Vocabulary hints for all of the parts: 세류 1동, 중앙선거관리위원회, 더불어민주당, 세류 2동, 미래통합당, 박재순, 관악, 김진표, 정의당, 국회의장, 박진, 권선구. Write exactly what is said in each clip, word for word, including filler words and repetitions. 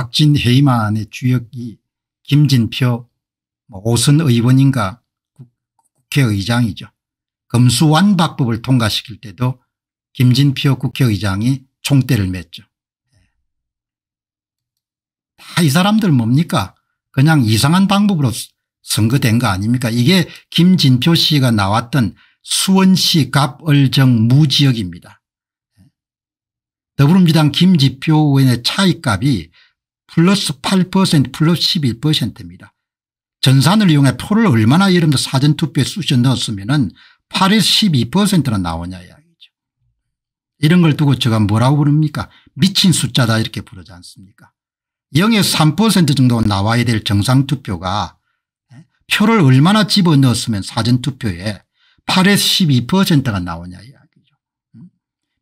박진 해임안의 주역이 김진표 뭐 오선 의원인가 국회의장이죠. 검수완박법을 통과시킬 때도 김진표 국회의장이 총대를 맸죠. 다 이 사람들 뭡니까? 그냥 이상한 방법으로 선거된 거 아닙니까? 이게 김진표 씨가 나왔던 수원시 갑을정 무지역입니다. 더불어민주당 김진표 의원의 차익값이 플러스 팔 퍼센트 플러스 십일 퍼센트입니다. 전산을 이용해 표를 얼마나 여러분들 사전투표에 쑤셔 넣었으면 팔에서 십이 퍼센트나 나오냐 이야기죠. 이런 걸 두고 제가 뭐라고 부릅니까? 미친 숫자다 이렇게 부르지 않습니까? 영에서 삼 퍼센트 정도 나와야 될 정상투표가 표를 얼마나 집어넣었으면 사전투표에 팔에서 십이 퍼센트가 나오냐 이야기죠.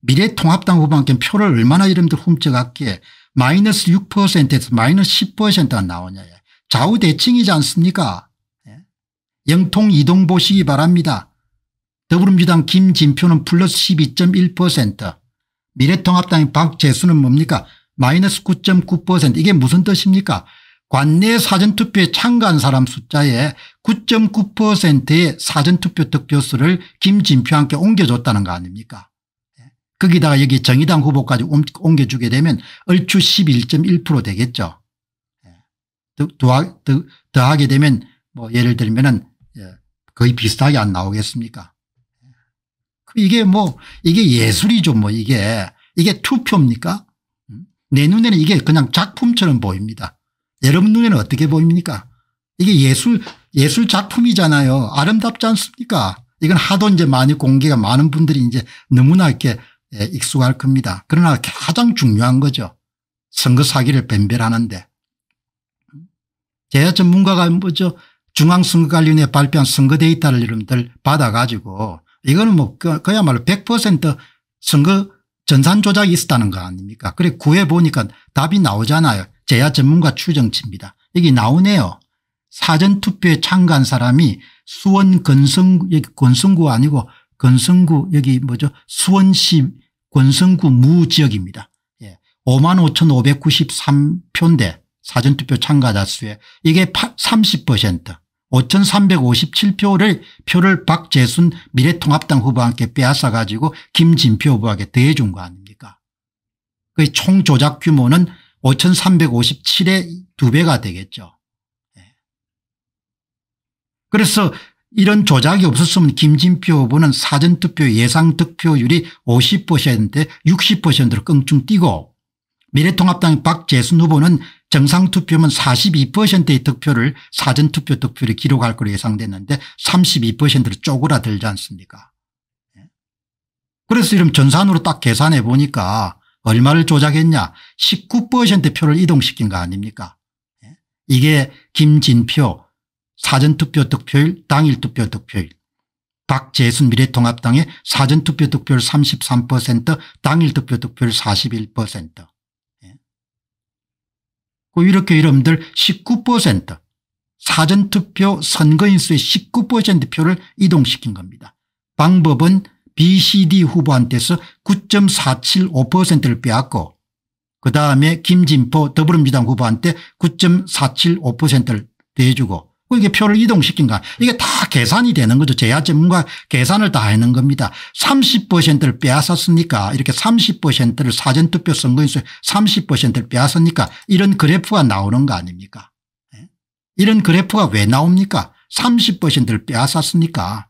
미래통합당 후보한테 표를 얼마나 여러분들 훔쳐갔기에 마이너스 육 퍼센트에서 마이너스 십 퍼센트가 나오냐 이야기죠. 좌우대칭이지 않습니까? 영통 이동 보시기 바랍니다. 더불어민주당 김진표는 플러스 십이 점 일 퍼센트, 미래통합당의 박재순은 뭡니까? 마이너스 구 점 구 퍼센트. 이게 무슨 뜻입니까? 관내 사전투표에 참가한 사람 숫자의 구 점 구 퍼센트의 사전투표 득표수를 김진표와 함께 옮겨줬다는 거 아닙니까? 거기다가 여기 정의당 후보까지 옮겨주게 되면 얼추 십일 점 일 퍼센트 되겠죠. 더하게 되면 뭐 예를 들면은 거의 비슷하게 안 나오겠습니까? 이게 뭐 이게 예술이죠. 뭐 이게 이게 투표입니까? 내 눈에는 이게 그냥 작품처럼 보입니다. 여러분 눈에는 어떻게 보입니까? 이게 예술 예술 작품이잖아요. 아름답지 않습니까? 이건 하도 이제 많이 공개가 많은 분들이 이제 너무나 이렇게 익숙할 겁니다. 그러나 가장 중요한 거죠. 선거 사기를 변별하는데. 제야 전문가가 뭐죠? 중앙선거관리위원회 발표한 선거 데이터를 여러분들 받아가지고 이거는 뭐 그야말로 백 퍼센트 선거 전산 조작이 있었다는 거 아닙니까? 그래 구해보니까 답이 나오잖아요. 제야 전문가 추정치입니다. 여기 나오네요. 사전투표에 참가한 사람이 수원 권선구, 여기 권선구 아니고 권선구 여기 뭐죠? 수원시 권선구 무지역입니다. 예. 오만 오천오백구십삼 표인데 사전투표 참가자 수에 이게 삼십 퍼센트 오천삼백오십칠 표를 표를 박재순 미래통합당 후보와 함께 빼앗아 가지고 김진표 후보에게 대해준 거 아닙니까? 그 총 조작 규모는 오천삼백오십칠의 두 배가 되겠죠. 그래서 이런 조작이 없었으면 김진표 후보는 사전투표 예상 득표율이 오십 퍼센트에 육십 퍼센트로 껑충 뛰고 미래통합당 박재순 후보는 정상투표면 사십이 퍼센트의 득표를 사전투표 득표를 기록할 것으로 예상됐는데 삼십이 퍼센트로 쪼그라들지 않습니까? 그래서 이런 전산으로 딱 계산해 보니까 얼마를 조작했냐, 십구 퍼센트 표를 이동시킨 거 아닙니까? 이게 김진표 사전투표 득표율, 당일 투표 득표율, 박재순 미래통합당의 사전투표 득표율 삼십삼 퍼센트, 당일 투표 득표율 사십일 퍼센트. 이렇게 여러분들 십구 퍼센트 사전투표 선거인수의 십구 퍼센트 표를 이동시킨 겁니다. 방법은 비 씨 디 후보한테서 구 점 사칠오 퍼센트를 빼앗고 그다음에 김진표 더불어민주당 후보한테 구 점 사칠오 퍼센트를 대주고 이게 표를 이동시킨 거 이게 다 계산이 되는 거죠. 제야 전문가 계산을 다 해놓은 겁니다. 삼십 퍼센트를 빼앗았으니까 이렇게 삼십 퍼센트를 사전투표 선거인수의 삼십 퍼센트를 빼앗으니까 이런 그래프가 나오는 거 아닙니까? 이런 그래프가 왜 나옵니까? 삼십 퍼센트를 빼앗았으니까.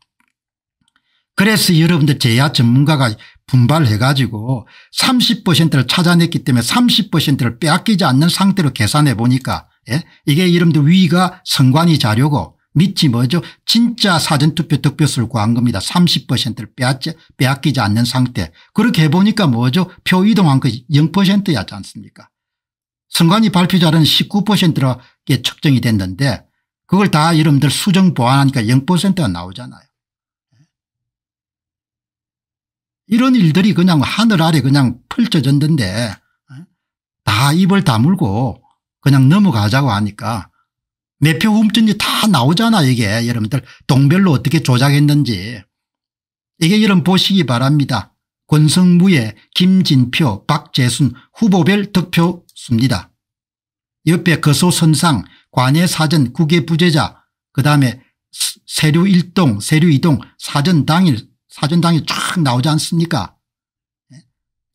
그래서 여러분들 제야 전문가가 분발해가지고 삼십 퍼센트를 찾아냈기 때문에 삼십 퍼센트를 빼앗기지 않는 상태로 계산해 보니까 예? 이게 여러분들 위가 선관위 자료고 밑이 뭐죠? 진짜 사전투표 득표수를 구한 겁니다. 삼십 퍼센트를 빼앗지, 빼앗기지 않는 상태. 그렇게 해보니까 뭐죠? 표 이동한 거 영 퍼센트였지 않습니까? 선관위 발표 자료는 십구 퍼센트라게 측정이 됐는데 그걸 다 여러분들 수정 보완하니까 영 퍼센트가 나오잖아요. 이런 일들이 그냥 하늘 아래 그냥 펼쳐졌는데 다 입을 다물고 그냥 넘어가자고 하니까 몇 표 훔쳤는지 다 나오잖아. 이게 여러분들 동별로 어떻게 조작했는지. 이게 여러분 보시기 바랍니다. 권성무의 김진표 박재순 후보별 득표수입니다. 옆에 거소선상, 관외사전, 국외부제자, 그 다음에 세류 일 동, 세류 이 동 사전 당일, 사전 당일 쫙 나오지 않습니까?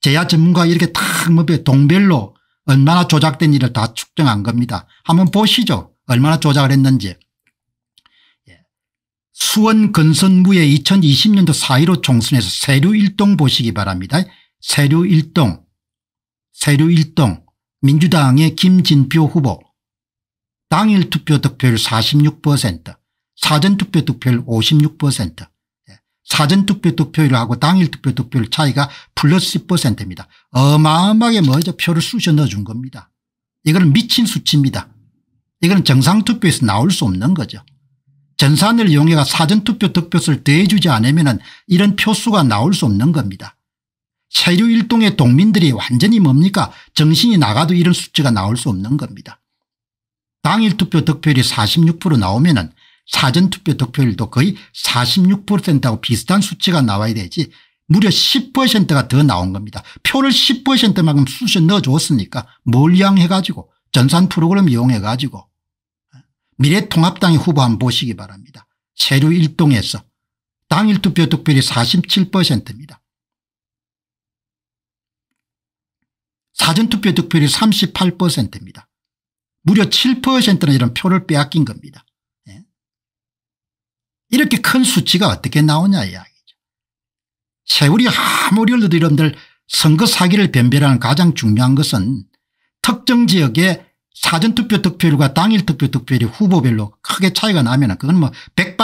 제야 전문가 이렇게 탁 뭐 동별로 얼마나 조작된 일을 다 측정한 겁니다. 한번 보시죠. 얼마나 조작을 했는지. 수원 건선구의 이천이십 년도 사 일오 총선에서 세류 일 동 보시기 바랍니다. 세류 일 동, 세류 일 동 민주당의 김진표 후보 당일 투표 득표율 사십육 퍼센트, 사전 투표 득표율 오십육 퍼센트. 사전 투표 득표율하고 당일 투표 득표율 차이가 플러스 십 퍼센트입니다. 어마어마하게 먼저 표를 쑤셔 넣어준 겁니다. 이거는 미친 수치입니다. 이거는 정상 투표에서 나올 수 없는 거죠. 전산을 이용해가 사전투표 득표수를 더해주지 않으면 이런 표수가 나올 수 없는 겁니다. 세류 일 동의 동민들이 완전히 뭡니까? 정신이 나가도 이런 수치가 나올 수 없는 겁니다. 당일 투표 득표율이 사십육 퍼센트 나오면 사전투표 득표율도 거의 사십육 퍼센트하고 비슷한 수치가 나와야 되지 무려 십 퍼센트가 더 나온 겁니다. 표를 십 퍼센트만큼 쑤셔 넣어줬으니까 뭘 이용해 가지고 전산 프로그램 이용해 가지고 미래통합당의 후보 한번 보시기 바랍니다. 세류 일 동에서 당일 투표 득표율이 사십칠 퍼센트입니다. 사전투표 득표율이 삼십팔 퍼센트입니다. 무려 칠 퍼센트는 이런 표를 빼앗긴 겁니다. 예. 이렇게 큰 수치가 어떻게 나오냐 이야기죠. 세월이 아무리 흘러도 여러분들 선거 사기를 변별하는 가장 중요한 것은 특정 지역의 사전투표 득표율과 당일 투표 득표율이 후보별로 크게 차이가 나면 그건 뭐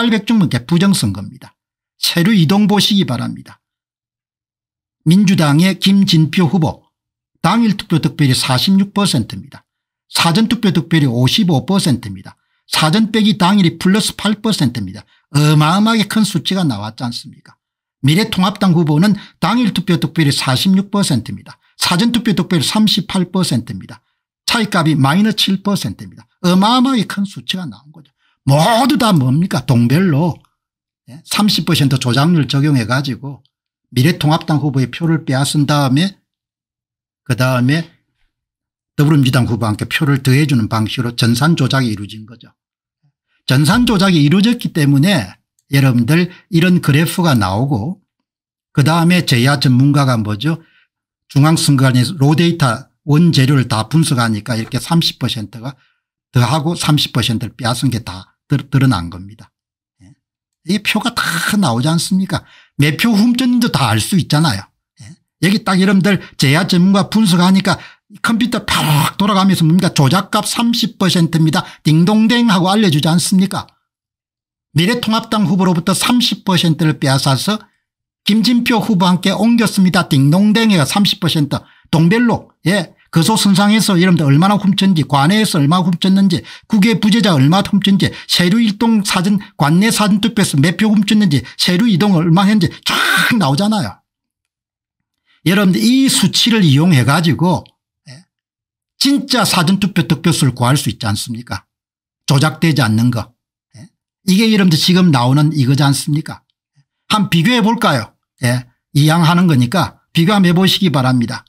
백발백중 뭐 부정선거입니다. 세류 이 동 보시기 바랍니다. 민주당의 김진표 후보 당일 투표 득표율이 사십육 퍼센트입니다. 사전투표 득표율이 오십오 퍼센트입니다. 사전 빼기 당일이 플러스 팔 퍼센트입니다. 어마어마하게 큰 수치가 나왔지 않습니까? 미래통합당 후보는 당일 투표 득표율이 사십육 퍼센트입니다. 사전투표 득표율이 삼십팔 퍼센트입니다. 차이값이 마이너스 칠 퍼센트입니다. 어마어마하게 큰 수치가 나온 거죠. 모두 다 뭡니까? 동별로 삼십 퍼센트 조작률 적용해 가지고 미래통합당 후보의 표를 빼앗은 다음에 그다음에 더불어민주당 후보한테 표를 더해 주는 방식으로 전산 조작이 이루어진 거죠. 전산 조작이 이루어졌기 때문에 여러분들 이런 그래프가 나오고 그다음에 제야 전문가가 뭐죠? 중앙선거관리에서 로데이터 원재료를 다 분석하니까 이렇게 삼십 퍼센트가 더하고 삼십 퍼센트를 빼앗은 게 다 드러난 겁니다. 예. 이게 표가 다 나오지 않습니까? 몇 표 훔쳤는지도 다 알 수 있잖아요. 예. 여기 딱 여러분들 제야 전문가 분석하니까 컴퓨터 팍 돌아가면서 뭡니까? 조작값 삼십 퍼센트입니다. 딩동댕 하고 알려주지 않습니까? 미래통합당 후보로부터 삼십 퍼센트를 빼앗아서 김진표 후보한테 옮겼습니다. 딩동댕이가 삼십 퍼센트 동별로 예. 거소선상에서 여러분들 얼마나 훔쳤는지, 관내에서 얼마나 훔쳤는지, 국외 부재자 얼마나 훔쳤는지, 세류 일 동 사전, 관내 사전투표에서 몇 표 훔쳤는지, 세류 이 동 얼마 했는지 쫙 나오잖아요. 여러분들 이 수치를 이용해 가지고 진짜 사전투표 득표수를 구할 수 있지 않습니까? 조작되지 않는 거. 이게 여러분들 지금 나오는 이거지 않습니까? 한번 비교해 볼까요? 예. 이양하는 거니까 비교 한번 해 보시기 바랍니다.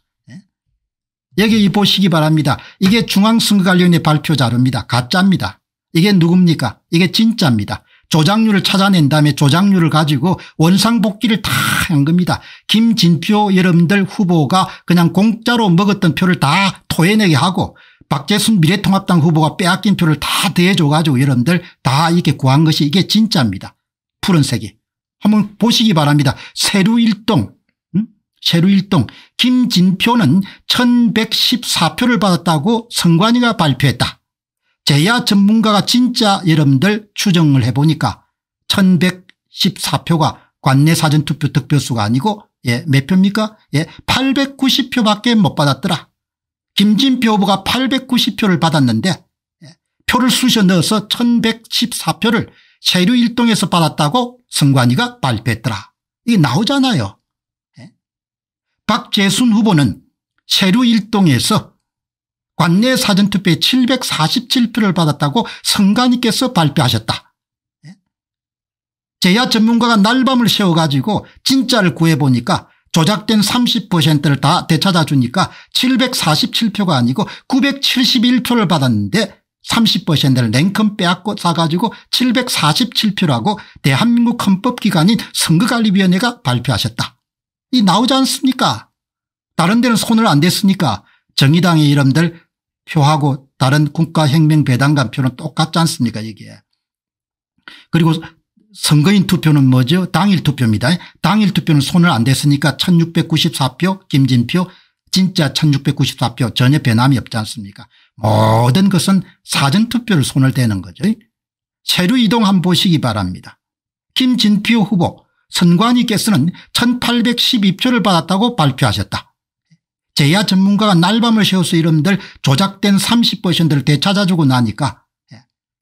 여기 보시기 바랍니다. 이게 중앙선거관리위원회 발표 자료입니다. 가짜입니다. 이게 누굽니까? 이게 진짜입니다. 조작률을 찾아낸 다음에 조작률을 가지고 원상복귀를 다 한 겁니다. 김진표 여러분들 후보가 그냥 공짜로 먹었던 표를 다 토해내게 하고 박재순 미래통합당 후보가 빼앗긴 표를 다 대해줘 가지고 여러분들 다 이렇게 구한 것이 이게 진짜입니다. 푸른색이. 한번 보시기 바랍니다. 세류 일 동. 세류 일 동 김진표는 천백십사 표를 받았다고 선관위가 발표했다. 제야 전문가가 진짜 여러분들 추정을 해보니까 천백십사 표가 관내 사전투표 득표수가 아니고 예, 몇 표입니까? 예, 팔백구십 표밖에 못 받았더라. 김진표 후보가 팔백구십 표를 받았는데 예, 표를 쑤셔 넣어서 천백십사 표를 세류 일 동에서 받았다고 선관위가 발표했더라. 이게 나오잖아요. 박재순 후보는 세류 일 동에서 관내 사전투표에 칠백사십칠 표를 받았다고 선관위께서 발표하셨다. 제야 전문가가 날밤을 새워가지고 진짜를 구해보니까 조작된 삼십 퍼센트를 다 되찾아주니까 칠백사십칠 표가 아니고 구백칠십일 표를 받았는데 삼십 퍼센트를 냉큼 빼앗고 사가지고 칠백사십칠 표라고 대한민국 헌법기관인 선거관리위원회가 발표하셨다. 이 나오지 않습니까? 다른 데는 손을 안 댔으니까 정의당의 이름들 표하고 다른 국가혁명배당관 표는 똑같지 않습니까 이게. 그리고 선거인 투표는 뭐죠? 당일 투표입니다. 당일 투표는 손을 안 댔으니까 천육백구십사 표 김진표 진짜 천육백구십사 표 전혀 변함이 없지 않습니까? 모든 것은 사전투표를 손을 대는 거죠. 세류 이동 한번 보시기 바랍니다. 김진표 후보 선관위께서는 천팔백십이 표를 받았다고 발표하셨다. 재야 전문가가 날밤을 새워서 이름들 조작된 삼십 퍼센트를 되찾아주고 나니까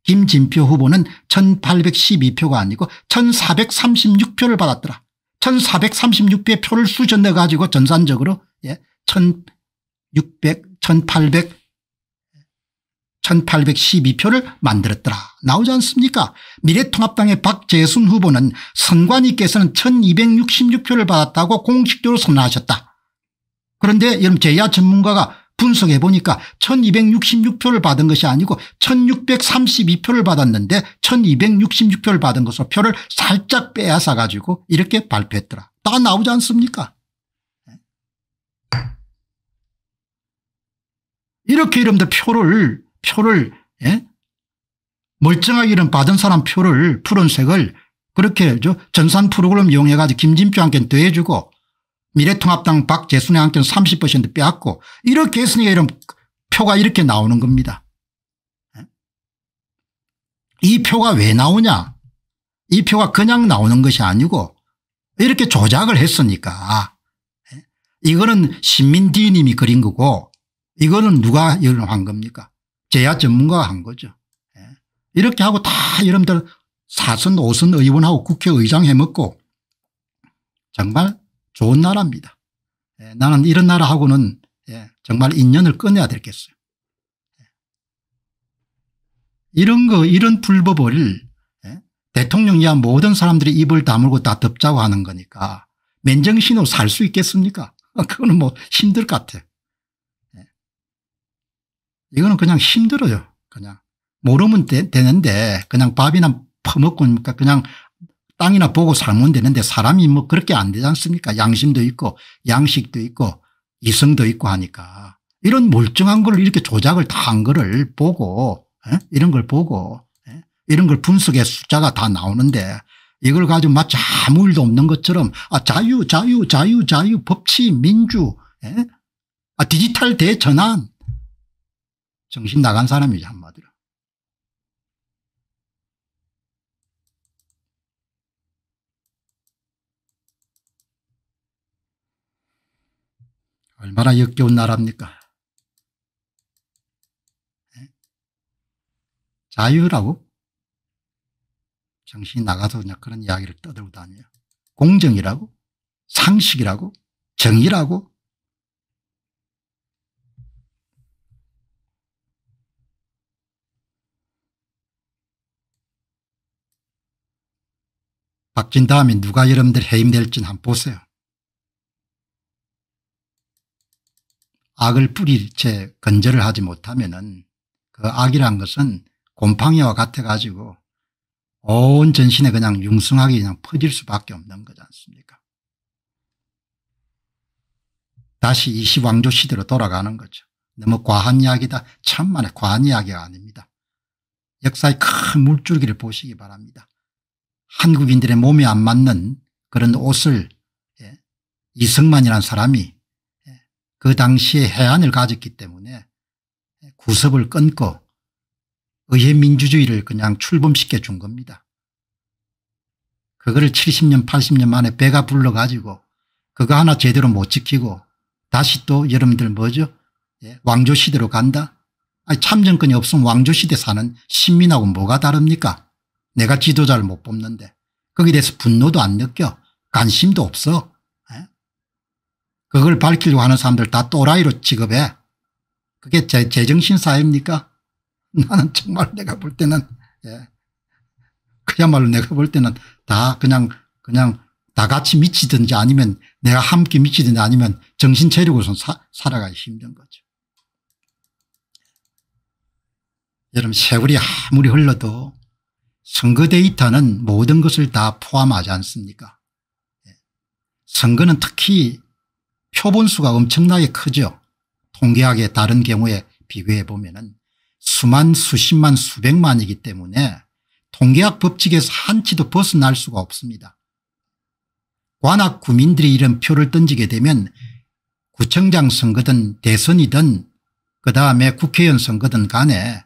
김진표 후보는 천팔백십이 표가 아니고 천사백삼십육 표를 받았더라. 천사백삼십육 표의 표를 수저 넣어가지고 전산적으로 예, 천육백, 천팔백, 천팔백십이 표를 만들었더라. 나오지 않습니까? 미래통합당의 박재순 후보는 선관위께서는 천이백육십육 표를 받았다고 공식적으로 선언하셨다. 그런데 여러분 재야 전문가가 분석해 보니까 천이백육십육 표를 받은 것이 아니고 천육백삼십이 표를 받았는데 천이백육십육 표를 받은 것으로 표를 살짝 빼앗아 가지고 이렇게 발표했더라. 다 나오지 않습니까? 이렇게 이름들 표를 표를 예? 멀쩡하게 이런 받은 사람 표를 푸른색을 그렇게 전산 프로그램 이용해 가지고 김진표 한 건 더해주고 미래통합당 박재순의 한 건 삼십 퍼센트 빼앗고 이렇게 했으니까 이런 표가 이렇게 나오는 겁니다. 예? 이 표가 왜 나오냐? 이 표가 그냥 나오는 것이 아니고 이렇게 조작을 했으니까 예? 이거는 신민디님이 그린 거고 이거는 누가 한 겁니까? 재야 전문가가 한 거죠. 예. 이렇게 하고 다 여러분들 사선 오선 의원하고 국회의장 해먹고 정말 좋은 나라입니다. 예. 나는 이런 나라하고는 예. 정말 인연을 끊어야 되겠어요. 예. 이런 거 이런 불법을 예. 대통령 이하 모든 사람들이 입을 다물고 다 덮자고 하는 거니까 맨정신으로 살 수 있겠습니까? 그거는 뭐 힘들 것 같아요. 이거는 그냥 힘들어요. 그냥 모르면 되, 되는데 그냥 밥이나 퍼먹고 그냥 땅이나 보고 살면 되는데 사람이 뭐 그렇게 안 되지 않습니까? 양심도 있고 양식도 있고 이성도 있고 하니까 이런 멀쩡한 걸 이렇게 조작을 다 한 거를 보고 에? 이런 걸 보고 에? 이런 걸 분석해 숫자가 다 나오는데 이걸 가지고 마치 아무 일도 없는 것처럼 아 자유 자유 자유 자유 법치 민주 에? 아 디지털 대전환 정신 나간 사람이죠 한마디로. 얼마나 역겨운 나라입니까? 네? 자유라고? 정신이 나가서 그냥 그런 이야기를 떠들고 다녀요. 공정이라고? 상식이라고? 정의라고? 박진 다음에 누가 여러분들 해임될지는 한번 보세요. 악을 뿌릴 채 건절을 하지 못하면은 그 악이란 것은 곰팡이와 같아가지고 온 전신에 그냥 융성하게 그냥 퍼질 수밖에 없는 거지 않습니까? 다시 이시왕조 시대로 돌아가는 거죠. 너무 과한 이야기다. 참만의 과한 이야기가 아닙니다. 역사의 큰 물줄기를 보시기 바랍니다. 한국인들의 몸에 안 맞는 그런 옷을 예, 이승만이라는 사람이 예, 그 당시에 해안을 가졌기 때문에 구섭을 끊고 의회 민주주의를 그냥 출범시켜 준 겁니다. 그거를 칠십 년 팔십 년 만에 배가 불러가지고 그거 하나 제대로 못 지키고 다시 또 여러분들 뭐죠? 예, 왕조시대로 간다? 아니, 참정권이 없으면 왕조시대 사는 신민하고 뭐가 다릅니까? 내가 지도자를 못 뽑는데 거기에 대해서 분노도 안 느껴 관심도 없어. 에? 그걸 밝히려고 하는 사람들 다 또라이로 취급해. 그게 제, 제정신 사회입니까? 나는 정말 내가 볼 때는 예. 그야말로 내가 볼 때는 다 그냥 그냥 다같이 미치든지 아니면 내가 함께 미치든지 아니면 정신체력으로선 살아가기 힘든 거죠. 여러분, 세월이 아무리 흘러도 선거 데이터는 모든 것을 다 포함하지 않습니까? 선거는 특히 표본수가 엄청나게 크죠. 통계학의 다른 경우에 비교해 보면은 수만 수십만 수백만이기 때문에 통계학 법칙에서 한치도 벗어날 수가 없습니다. 관악 구민들이 이런 표를 던지게 되면 구청장 선거든 대선이든 그다음에 국회의원 선거든 간에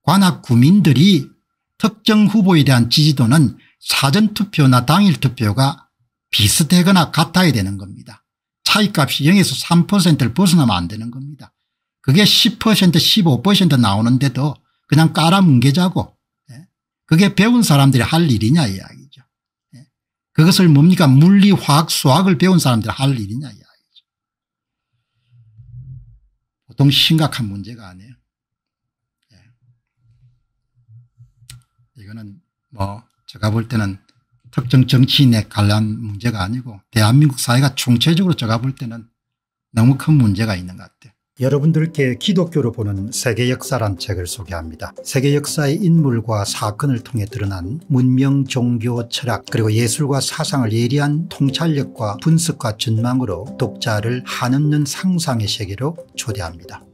관악 구민들이 특정 후보에 대한 지지도는 사전투표나 당일투표가 비슷하거나 같아야 되는 겁니다. 차이값이 영에서 삼 퍼센트를 벗어나면 안 되는 겁니다. 그게 십 퍼센트 십오 퍼센트 나오는데도 그냥 깔아뭉개자고, 그게 배운 사람들이 할 일이냐 이야기죠. 그것을 뭡니까, 물리, 화학, 수학을 배운 사람들이 할 일이냐 이야기죠. 보통 심각한 문제가 아니에요. 이거는 뭐 제가 볼 때는 특정 정치인에 관련 문제가 아니고 대한민국 사회가 총체적으로 제가 볼 때는 너무 큰 문제가 있는 것 같아요. 여러분들께 기독교로 보는 세계 역사란 책을 소개합니다. 세계 역사의 인물과 사건을 통해 드러난 문명, 종교, 철학 그리고 예술과 사상을 예리한 통찰력과 분석과 전망으로 독자를 한없는 상상의 세계로 초대합니다.